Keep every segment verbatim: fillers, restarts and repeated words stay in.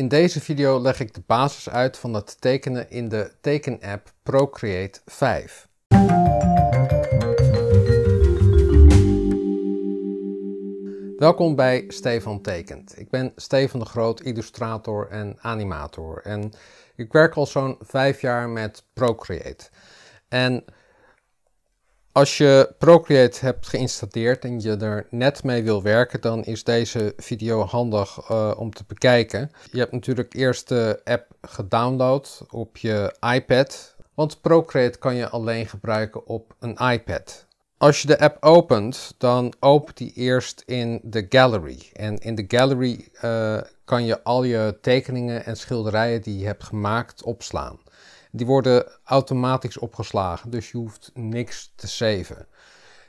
In deze video leg ik de basis uit van het tekenen in de tekenapp Procreate vijf. Welkom bij Stefan Tekent. Ik ben Stefan de Groot, illustrator en animator. En ik werk al zo'n vijf jaar met Procreate. En als je Procreate hebt geïnstalleerd en je er net mee wil werken, dan is deze video handig uh, om te bekijken. Je hebt natuurlijk eerst de app gedownload op je iPad, want Procreate kan je alleen gebruiken op een iPad. Als je de app opent, dan opent die eerst in de gallery. En in de gallery uh, kan je al je tekeningen en schilderijen die je hebt gemaakt opslaan. Die worden automatisch opgeslagen, dus je hoeft niks te saven.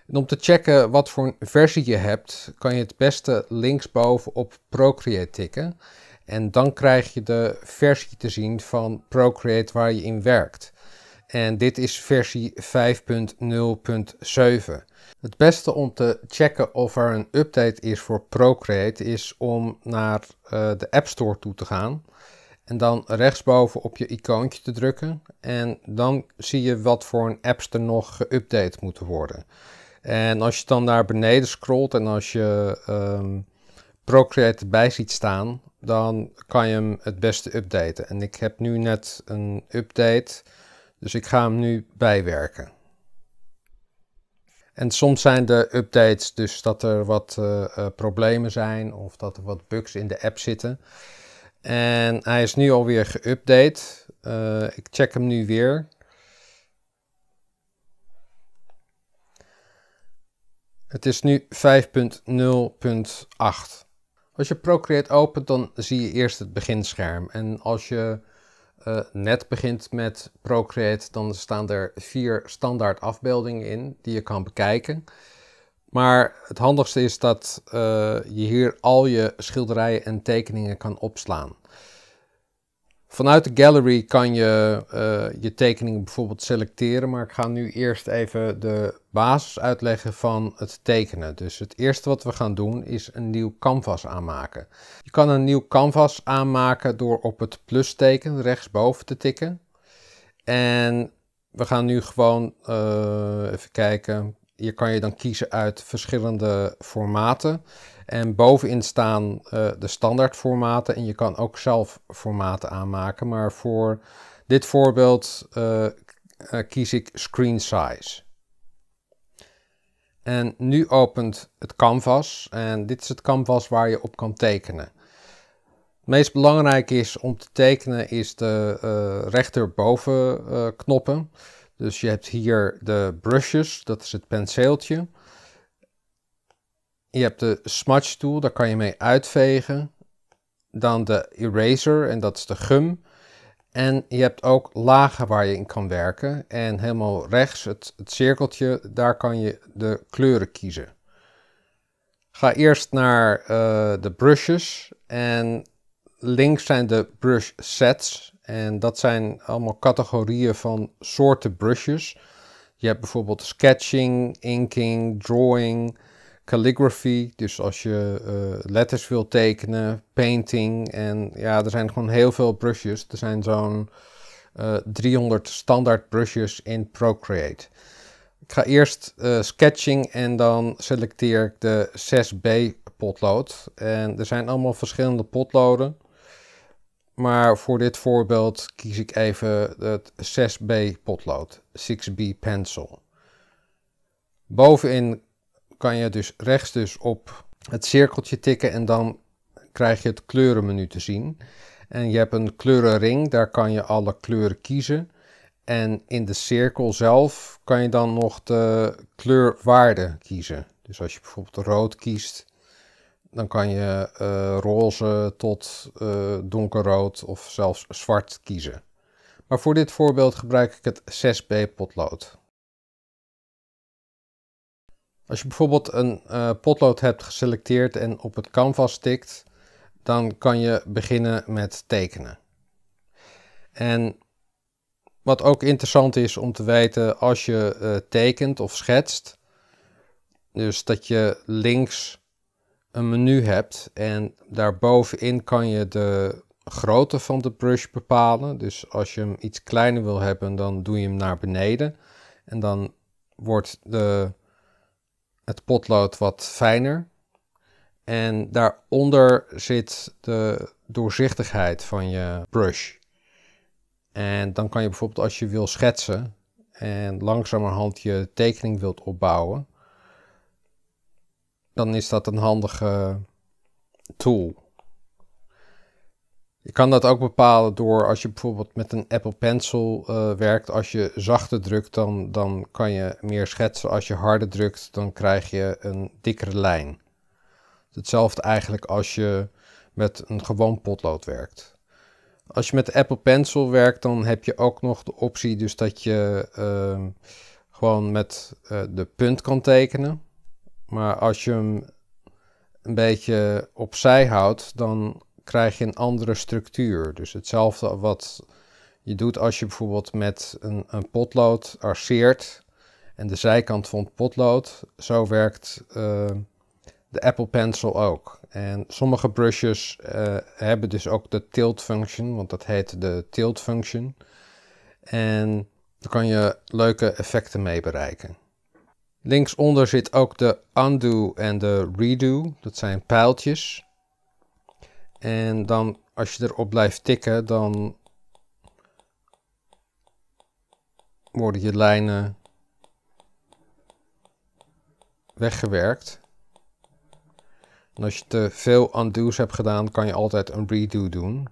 En om te checken wat voor een versie je hebt, kan je het beste linksboven op Procreate tikken. En dan krijg je de versie te zien van Procreate waar je in werkt. En dit is versie vijf punt nul punt zeven. Het beste om te checken of er een update is voor Procreate is om naar uh, de App Store toe te gaan. En dan rechtsboven op je icoontje te drukken. En dan zie je wat voor een apps er nog geüpdate moeten worden. En als je dan naar beneden scrolt en als je um, Procreate erbij ziet staan, dan kan je hem het beste updaten. En ik heb nu net een update, dus ik ga hem nu bijwerken. En soms zijn de updates dus dat er wat uh, uh, problemen zijn of dat er wat bugs in de app zitten. En hij is nu alweer geüpdate. Uh, ik check hem nu weer. Het is nu vijf punt nul punt acht. Als je Procreate opent, dan zie je eerst het beginscherm. En als je uh, net begint met Procreate, dan staan er vier standaard afbeeldingen in die je kan bekijken. Maar het handigste is dat uh, je hier al je schilderijen en tekeningen kan opslaan. Vanuit de gallery kan je uh, je tekeningen bijvoorbeeld selecteren, maar ik ga nu eerst even de basis uitleggen van het tekenen. Dus het eerste wat we gaan doen is een nieuw canvas aanmaken. Je kan een nieuw canvas aanmaken door op het plusteken rechtsboven te tikken. En we gaan nu gewoon uh, even kijken. Hier kan je dan kiezen uit verschillende formaten. En bovenin staan uh, de standaard formaten. En je kan ook zelf formaten aanmaken. Maar voor dit voorbeeld uh, kies ik screen size. En nu opent het canvas. En dit is het canvas waar je op kan tekenen. Het meest belangrijke is om te tekenen is de uh, rechterboven uh, knoppen. Dus je hebt hier de brushes, dat is het penseeltje. Je hebt de Smudge Tool, daar kan je mee uitvegen. Dan de eraser, en dat is de gum. En je hebt ook lagen waar je in kan werken. En helemaal rechts, het, het cirkeltje, daar kan je de kleuren kiezen. Ga eerst naar uh, de brushes. En links zijn de brush sets. En dat zijn allemaal categorieën van soorten brushes. Je hebt bijvoorbeeld sketching, inking, drawing, calligraphy. Dus als je uh, letters wil tekenen, painting. En ja, er zijn gewoon heel veel brushes. Er zijn zo'n uh, driehonderd standaard brushes in Procreate. Ik ga eerst uh, sketching en dan selecteer ik de zes B potlood. En er zijn allemaal verschillende potloden. Maar voor dit voorbeeld kies ik even het zes B potlood, zes B pencil. Bovenin kan je dus rechts dus op het cirkeltje tikken en dan krijg je het kleurenmenu te zien. En je hebt een kleurenring, daar kan je alle kleuren kiezen. En in de cirkel zelf kan je dan nog de kleurwaarde kiezen. Dus als je bijvoorbeeld rood kiest, dan kan je uh, roze tot uh, donkerrood of zelfs zwart kiezen. Maar voor dit voorbeeld gebruik ik het zes B potlood. Als je bijvoorbeeld een uh, potlood hebt geselecteerd en op het canvas tikt, dan kan je beginnen met tekenen. En wat ook interessant is om te weten als je uh, tekent of schetst, dus dat je links een menu hebt en daarbovenin kan je de grootte van de brush bepalen. Dus als je hem iets kleiner wil hebben, dan doe je hem naar beneden. En dan wordt de, het potlood wat fijner. En daaronder zit de doorzichtigheid van je brush. En dan kan je bijvoorbeeld, als je wil schetsen en langzamerhand je tekening wilt opbouwen, dan is dat een handige tool. Je kan dat ook bepalen door, als je bijvoorbeeld met een Apple Pencil uh, werkt, als je zachter drukt, dan, dan kan je meer schetsen. Als je harder drukt, dan krijg je een dikkere lijn. Hetzelfde eigenlijk als je met een gewoon potlood werkt. Als je met de Apple Pencil werkt, dan heb je ook nog de optie dus dat je uh, gewoon met uh, de punt kan tekenen. Maar als je hem een beetje opzij houdt, dan krijg je een andere structuur. Dus hetzelfde wat je doet als je bijvoorbeeld met een, een potlood arceert en de zijkant van het potlood. Zo werkt uh, de Apple Pencil ook. En sommige brushes uh, hebben dus ook de tilt function, want dat heet de tilt function. En daar kan je leuke effecten mee bereiken. Linksonder zit ook de undo en de redo. Dat zijn pijltjes. En dan, als je erop blijft tikken, dan worden je lijnen weggewerkt. En als je te veel undo's hebt gedaan, kan je altijd een redo doen.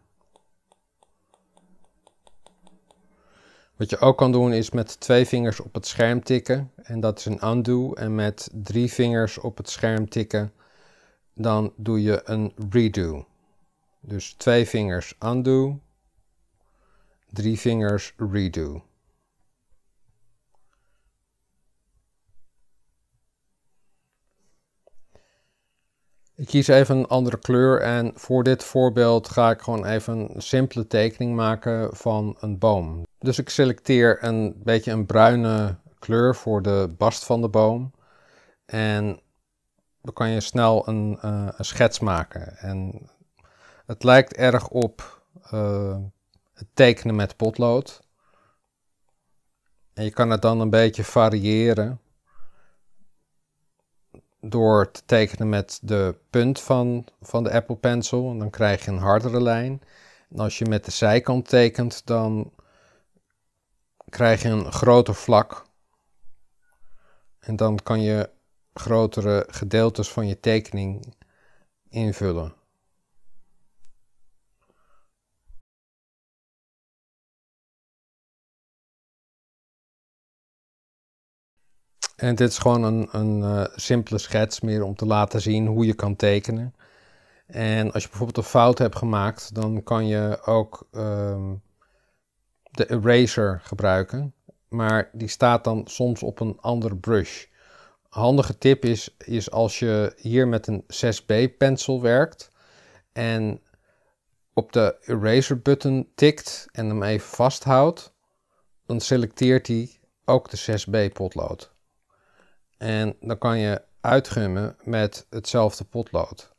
Wat je ook kan doen is met twee vingers op het scherm tikken. En dat is een undo. En met drie vingers op het scherm tikken, dan doe je een redo. Dus twee vingers undo, drie vingers redo. Ik kies even een andere kleur en voor dit voorbeeld ga ik gewoon even een simpele tekening maken van een boom. Dus ik selecteer een beetje een bruine kleur voor de bast van de boom. En dan kan je snel een, uh, een schets maken. En het lijkt erg op uh, het tekenen met potlood. En je kan het dan een beetje variëren door te tekenen met de punt van, van de Apple Pencil. En dan krijg je een hardere lijn. En als je met de zijkant tekent, dan krijg je een groter vlak. En dan kan je grotere gedeeltes van je tekening invullen. En dit is gewoon een, een uh, simpele schets, meer om te laten zien hoe je kan tekenen. En als je bijvoorbeeld een fout hebt gemaakt, dan kan je ook um, de eraser gebruiken. Maar die staat dan soms op een andere brush. Een handige tip is, is als je hier met een zes B pensel werkt en op de eraser button tikt en hem even vasthoudt, dan selecteert hij ook de zes B potlood. En dan kan je uitgummen met hetzelfde potlood.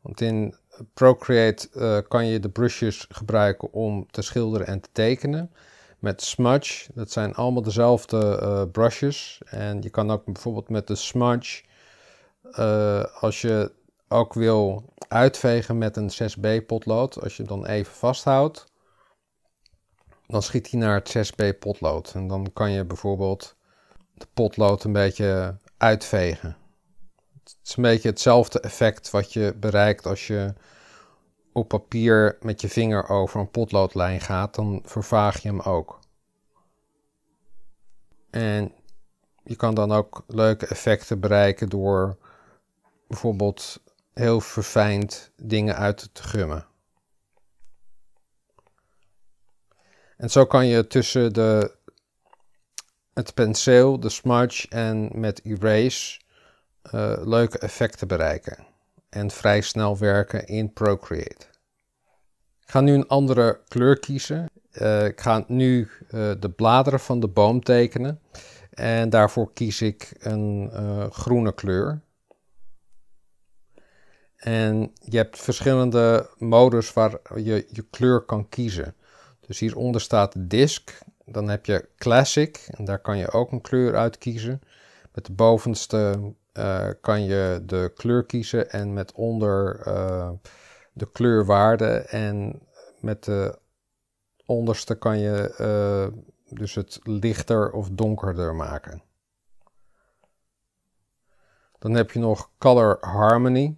Want in Procreate uh, kan je de brushes gebruiken om te schilderen en te tekenen. Met Smudge, dat zijn allemaal dezelfde uh, brushes. En je kan ook bijvoorbeeld met de Smudge, uh, als je ook wil uitvegen met een zes B potlood, als je hem dan even vasthoudt, dan schiet hij naar het zes B potlood. En dan kan je bijvoorbeeld de potlood een beetje uitvegen. Het is een beetje hetzelfde effect wat je bereikt als je op papier met je vinger over een potloodlijn gaat, dan vervaag je hem ook. En je kan dan ook leuke effecten bereiken door bijvoorbeeld heel verfijnd dingen uit te gummen. En zo kan je tussen de het penseel, de smudge en met erase uh, leuke effecten bereiken. En vrij snel werken in Procreate. Ik ga nu een andere kleur kiezen. Uh, ik ga nu uh, de bladeren van de boom tekenen. En daarvoor kies ik een uh, groene kleur. En je hebt verschillende modus waar je je kleur kan kiezen. Dus hieronder staat Disc. Dan heb je Classic. En daar kan je ook een kleur uit kiezen. Met de bovenste uh, kan je de kleur kiezen. En met onder uh, de kleurwaarde. En met de onderste kan je uh, dus het lichter of donkerder maken. Dan heb je nog Color Harmony.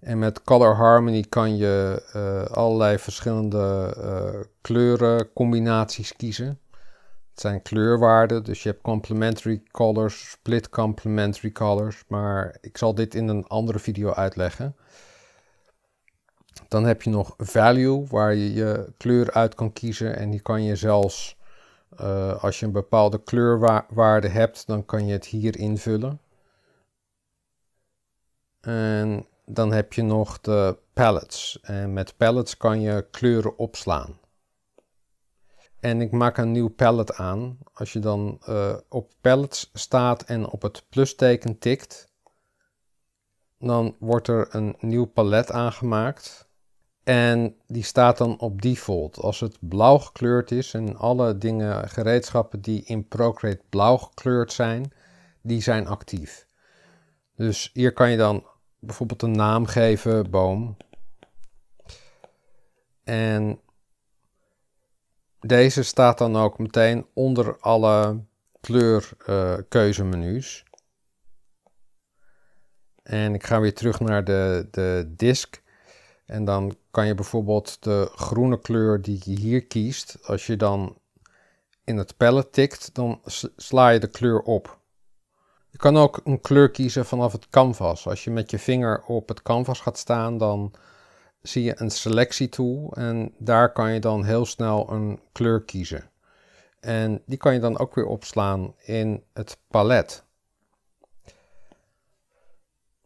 En met Color Harmony kan je uh, allerlei verschillende uh, kleurencombinaties kiezen. Het zijn kleurwaarden, dus je hebt complementary colors, split complementary colors. Maar ik zal dit in een andere video uitleggen. Dan heb je nog Value, waar je je kleur uit kan kiezen. En die kan je zelfs, uh, als je een bepaalde kleurwaarde hebt, dan kan je het hier invullen. En dan heb je nog de palettes. En met palettes kan je kleuren opslaan. En ik maak een nieuw palet aan. Als je dan uh, op palettes staat en op het plusteken tikt, dan wordt er een nieuw palet aangemaakt. En die staat dan op default. Als het blauw gekleurd is en alle dingen, gereedschappen die in Procreate blauw gekleurd zijn, die zijn actief. Dus hier kan je dan bijvoorbeeld een naam geven, boom. En deze staat dan ook meteen onder alle kleurkeuzemenu's. Uh, en ik ga weer terug naar de, de disk. En dan kan je bijvoorbeeld de groene kleur die je hier kiest, als je dan in het pallet tikt, dan sla je de kleur op. Je kan ook een kleur kiezen vanaf het canvas. Als je met je vinger op het canvas gaat staan, dan zie je een selectietool. En daar kan je dan heel snel een kleur kiezen. En die kan je dan ook weer opslaan in het palet.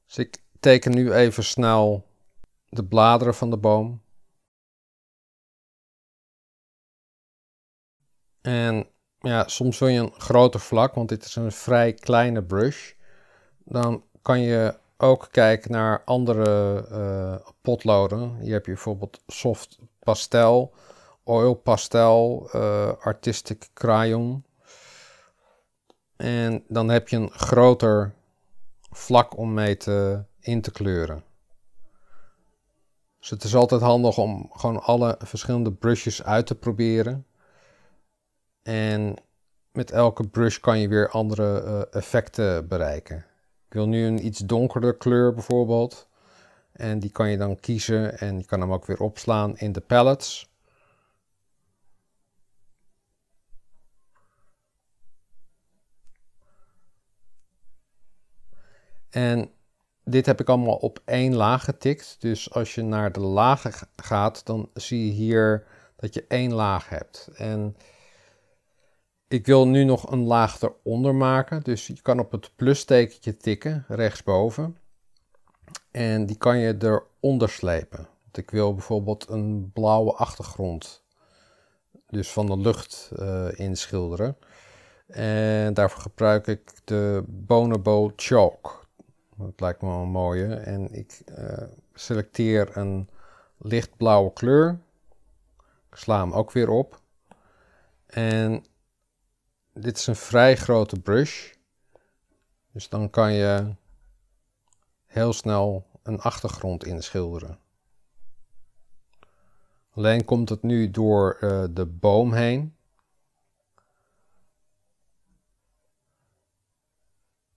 Dus ik teken nu even snel de bladeren van de boom. En ja, soms wil je een groter vlak, want dit is een vrij kleine brush. Dan kan je ook kijken naar andere uh, potloden. Hier heb je bijvoorbeeld soft pastel, oil pastel, uh, artistic crayon. En dan heb je een groter vlak om mee te, in te kleuren. Dus het is altijd handig om gewoon alle verschillende brushes uit te proberen. En met elke brush kan je weer andere uh, effecten bereiken. Ik wil nu een iets donkerder kleur bijvoorbeeld. En die kan je dan kiezen en je kan hem ook weer opslaan in de palettes. En dit heb ik allemaal op één laag getikt. Dus als je naar de lagen gaat, dan zie je hier dat je één laag hebt. En ik wil nu nog een laag eronder maken, dus je kan op het plustekentje tikken, rechtsboven. En die kan je eronder slepen. Want ik wil bijvoorbeeld een blauwe achtergrond, dus van de lucht uh, inschilderen. En daarvoor gebruik ik de Bonobo Chalk. Dat lijkt me wel een mooie. En ik uh, selecteer een lichtblauwe kleur. Ik sla hem ook weer op. En dit is een vrij grote brush, dus dan kan je heel snel een achtergrond inschilderen. Alleen komt het nu door uh, de boom heen.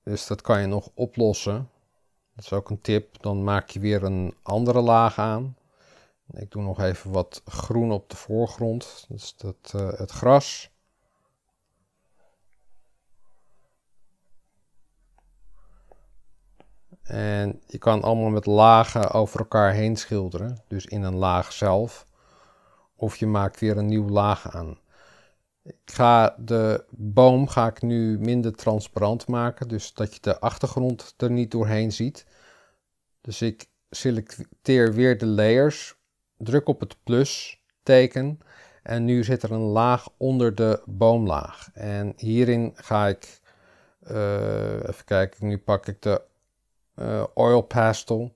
Dus dat kan je nog oplossen. Dat is ook een tip. Dan maak je weer een andere laag aan. Ik doe nog even wat groen op de voorgrond, dus dat, uh, het gras. En je kan allemaal met lagen over elkaar heen schilderen, dus in een laag zelf. Of je maakt weer een nieuwe laag aan. Ik ga de boom ga ik nu minder transparant maken, dus dat je de achtergrond er niet doorheen ziet. Dus ik selecteer weer de layers, druk op het plusteken en nu zit er een laag onder de boomlaag. En hierin ga ik, uh, even kijken, nu pak ik de Uh, oil pastel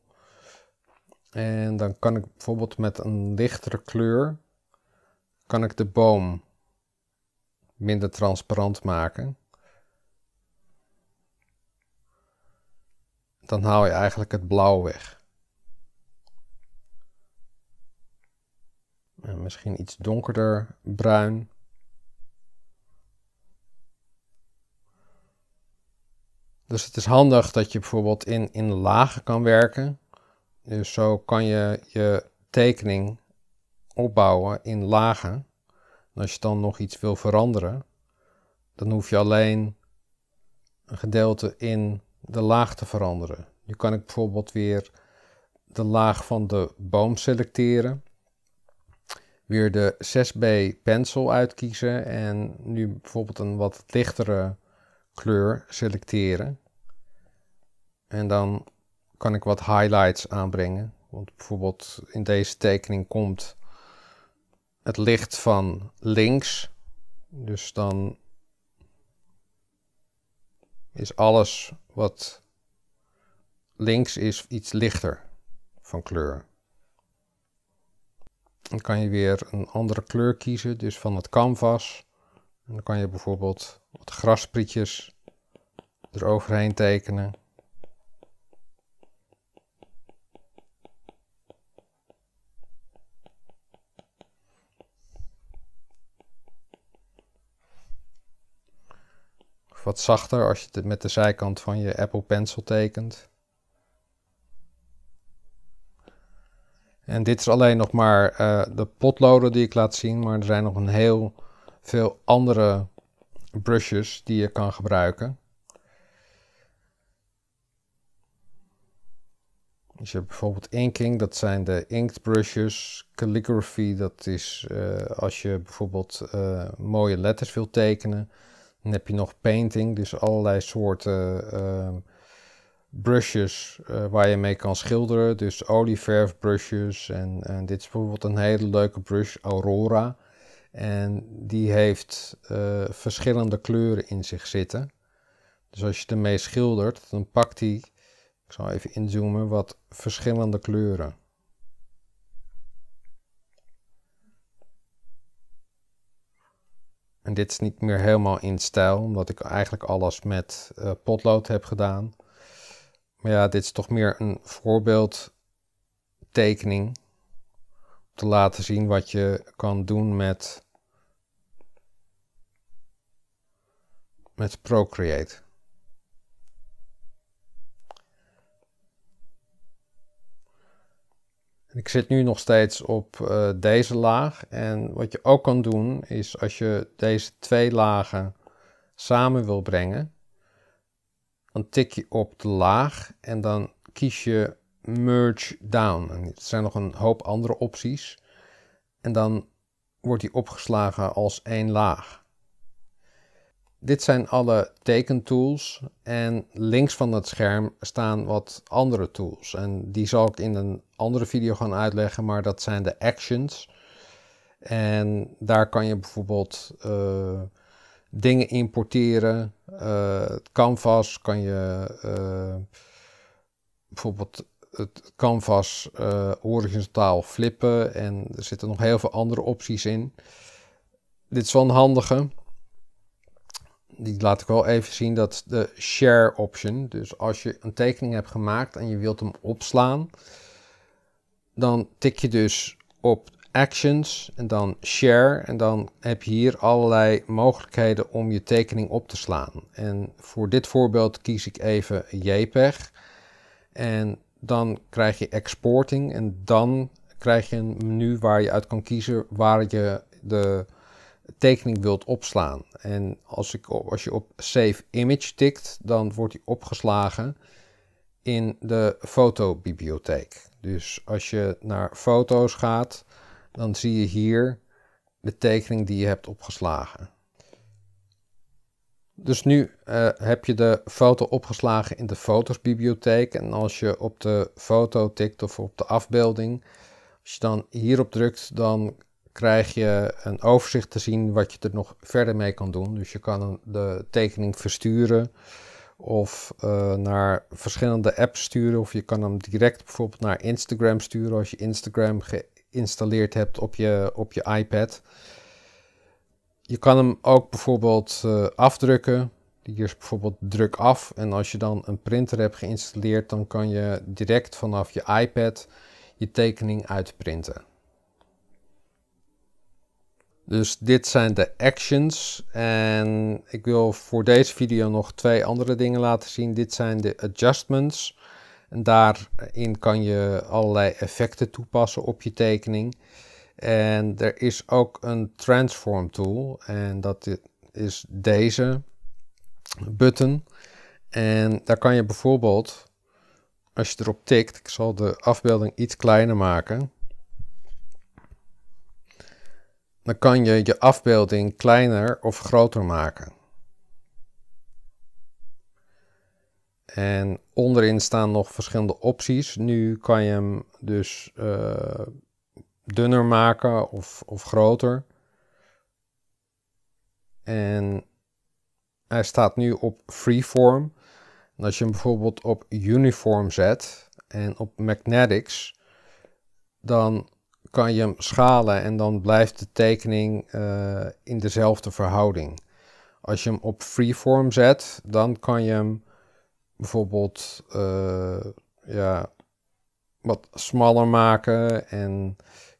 En dan kan ik bijvoorbeeld met een lichtere kleur kan ik de boom minder transparant maken. Dan haal je eigenlijk het blauw weg. En misschien iets donkerder bruin. Dus het is handig dat je bijvoorbeeld in, in lagen kan werken. Dus zo kan je je tekening opbouwen in lagen. En als je dan nog iets wil veranderen, dan hoef je alleen een gedeelte in de laag te veranderen. Nu kan ik bijvoorbeeld weer de laag van de boom selecteren. Weer de zes B pencil uitkiezen en nu bijvoorbeeld een wat lichtere kleur selecteren. En dan kan ik wat highlights aanbrengen. Want bijvoorbeeld in deze tekening komt het licht van links. Dus dan is alles wat links is iets lichter van kleur. Dan kan je weer een andere kleur kiezen, dus van het canvas. En dan kan je bijvoorbeeld wat grassprietjes eroverheen tekenen. Of wat zachter als je het met de zijkant van je Apple Pencil tekent. En dit is alleen nog maar uh, de potloden die ik laat zien, maar er zijn nog een heel veel andere brushes die je kan gebruiken. Dus je hebt bijvoorbeeld inking, dat zijn de inktbrushes. Calligraphy, dat is uh, als je bijvoorbeeld uh, mooie letters wil tekenen. Dan heb je nog painting, dus allerlei soorten uh, brushes uh, waar je mee kan schilderen, dus olieverf brushes en, en dit is bijvoorbeeld een hele leuke brush, Aurora, en die heeft uh, verschillende kleuren in zich zitten. Dus als je ermee schildert, dan pakt die, ik zal even inzoomen, wat verschillende kleuren. En dit is niet meer helemaal in stijl, omdat ik eigenlijk alles met uh, potlood heb gedaan. Maar ja, dit is toch meer een voorbeeldtekening. Om te laten zien wat je kan doen met, met Procreate. Ik zit nu nog steeds op uh, deze laag. En wat je ook kan doen is als je deze twee lagen samen wil brengen. Dan tik je op de laag en dan kies je merge down. En er zijn nog een hoop andere opties. En dan wordt die opgeslagen als één laag. Dit zijn alle tekentools. En links van het scherm staan wat andere tools. En die zal ik in een andere video gaan uitleggen. Maar dat zijn de actions. En daar kan je bijvoorbeeld Uh, dingen importeren, uh, het canvas kan je uh, bijvoorbeeld het canvas uh, horizontaal flippen en er zitten nog heel veel andere opties in. Dit is wel een handige, die laat ik wel even zien, dat is de share option. Dus als je een tekening hebt gemaakt en je wilt hem opslaan, dan tik je dus op actions en dan share en dan heb je hier allerlei mogelijkheden om je tekening op te slaan. En voor dit voorbeeld kies ik even JPEG en dan krijg je exporting en dan krijg je een menu waar je uit kan kiezen waar je de tekening wilt opslaan. En als, ik, als je op Save Image tikt, dan wordt die opgeslagen in de fotobibliotheek. Dus als je naar foto's gaat, dan zie je hier de tekening die je hebt opgeslagen. Dus nu uh, heb je de foto opgeslagen in de fotosbibliotheek. En als je op de foto tikt of op de afbeelding, als je dan hierop drukt, dan krijg je een overzicht te zien wat je er nog verder mee kan doen. Dus je kan de tekening versturen of uh, naar verschillende apps sturen, of je kan hem direct bijvoorbeeld naar Instagram sturen als je Instagram geïnstalleerd hebt op je, op je iPad. Je kan hem ook bijvoorbeeld uh, afdrukken. Hier is bijvoorbeeld druk af, en als je dan een printer hebt geïnstalleerd, dan kan je direct vanaf je iPad je tekening uitprinten. Dus dit zijn de actions, en ik wil voor deze video nog twee andere dingen laten zien. Dit zijn de adjustments, en daarin kan je allerlei effecten toepassen op je tekening. En er is ook een transform tool, en dat is deze button. En daar kan je bijvoorbeeld, als je erop tikt, ik zal de afbeelding iets kleiner maken. Dan kan je je afbeelding kleiner of groter maken. En onderin staan nog verschillende opties. Nu kan je hem dus uh, dunner maken of, of groter. En hij staat nu op freeform. En als je hem bijvoorbeeld op uniform zet en op magnetics, dan kan je hem schalen en dan blijft de tekening uh, in dezelfde verhouding. Als je hem op freeform zet, dan kan je hem bijvoorbeeld uh, ja, wat smaller maken. En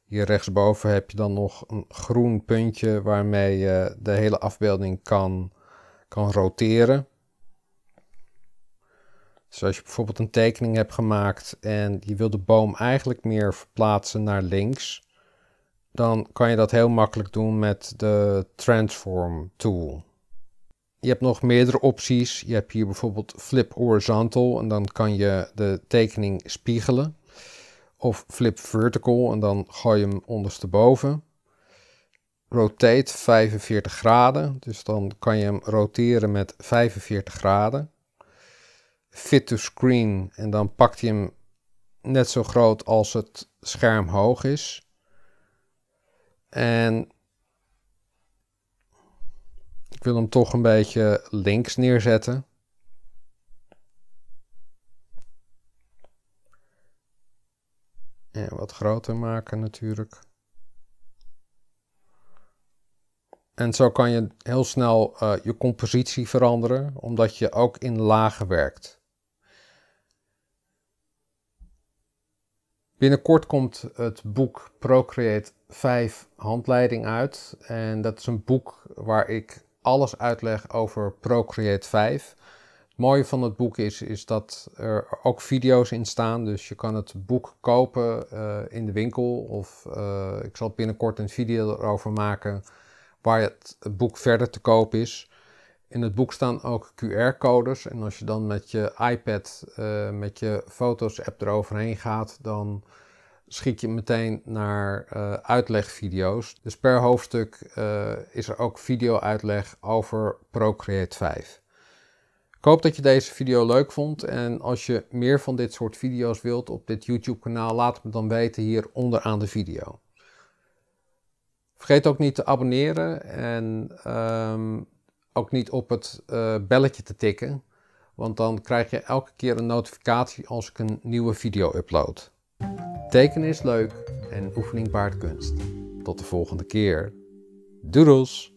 hier rechtsboven heb je dan nog een groen puntje waarmee je de hele afbeelding kan, kan roteren. Dus als je bijvoorbeeld een tekening hebt gemaakt en je wil de boom eigenlijk meer verplaatsen naar links, dan kan je dat heel makkelijk doen met de Transform Tool. Je hebt nog meerdere opties. Je hebt hier bijvoorbeeld Flip Horizontal, en dan kan je de tekening spiegelen. Of Flip Vertical, en dan gooi je hem ondersteboven. Rotate vijfenveertig graden, dus dan kan je hem roteren met vijfenveertig graden. Fit to screen, en dan pakt hij hem net zo groot als het scherm hoog is. En ik wil hem toch een beetje links neerzetten. En wat groter maken natuurlijk. En zo kan je heel snel uh, je compositie veranderen, omdat je ook in lagen werkt. Binnenkort komt het boek Procreate vijf Handleiding uit. En dat is een boek waar ik alles uitleg over Procreate vijf. Het mooie van het boek is, is dat er ook video's in staan. Dus je kan het boek kopen uh, in de winkel. Of uh, ik zal binnenkort een video erover maken waar het boek verder te koop is. In het boek staan ook Q R-codes. En als je dan met je iPad, uh, met je foto's-app eroverheen gaat, dan schiet je meteen naar uh, uitlegvideo's. Dus per hoofdstuk uh, is er ook video-uitleg over Procreate vijf. Ik hoop dat je deze video leuk vond. En als je meer van dit soort video's wilt op dit YouTube-kanaal, laat het me dan weten hier onderaan de video. Vergeet ook niet te abonneren en um, ook niet op het uh, belletje te tikken, want dan krijg je elke keer een notificatie als ik een nieuwe video upload. Tekenen is leuk en oefening baart kunst. Tot de volgende keer. Doedels!